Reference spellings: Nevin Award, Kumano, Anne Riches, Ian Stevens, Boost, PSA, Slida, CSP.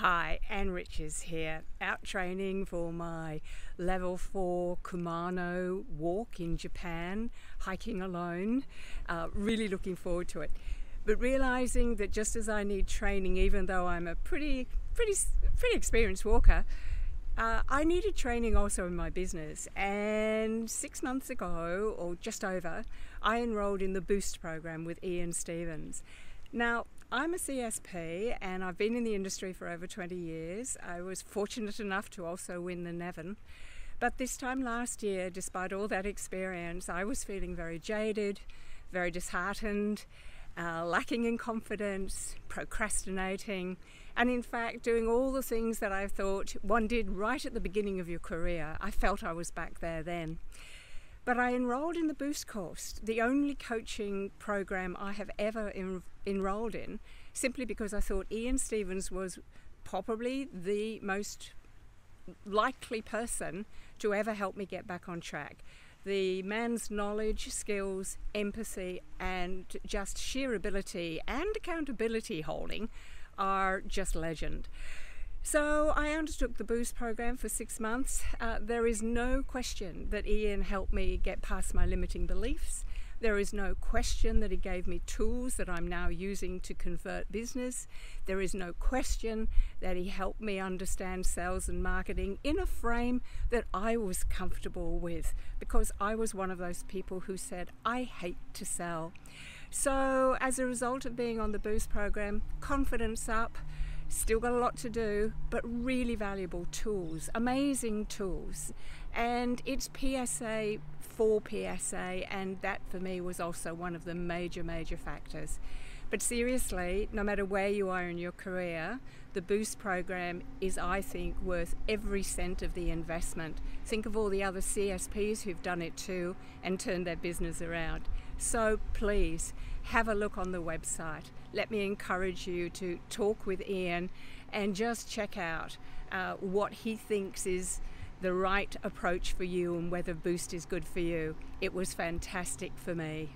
Hi, Anne Riches here, out training for my level 4 Kumano walk in Japan, hiking alone, really looking forward to it. But realizing that just as I need training, even though I'm a pretty experienced walker, I needed training also in my business. And 6 months ago, or just over, I enrolled in the Boost program with Ian Stevens. Now, I'm a CSP and I've been in the industry for over 20 years. I was fortunate enough to also win the Nevin. But this time last year, despite all that experience, I was feeling very jaded, very disheartened, lacking in confidence, procrastinating, and in fact doing all the things that I thought one did right at the beginning of your career. I felt I was back there then. But I enrolled in the Boost course, the only coaching program I have ever enrolled in, simply because I thought Ian Stevens was probably the most likely person to ever help me get back on track. The man's knowledge, skills, empathy, and just sheer ability and accountability holding are just legend. So I undertook the Boost program for 6 months. There is no question that Ian helped me get past my limiting beliefs. There is no question that he gave me tools that I'm now using to convert business. There is no question that he helped me understand sales and marketing in a frame that I was comfortable with, because I was one of those people who said, I hate to sell. So as a result of being on the Boost program, confidence up. Still got a lot to do, but really valuable tools, amazing tools. And it's PSA for PSA, and that for me was also one of the major factors. But seriously, no matter where you are in your career, the Boost program is, I think, worth every cent of the investment. Think of all the other CSPs who've done it too and turned their business around. So please, have a look on the website. Let me encourage you to talk with Ian and just check out what he thinks is the right approach for you and whether Boost is good for you. It was fantastic for me.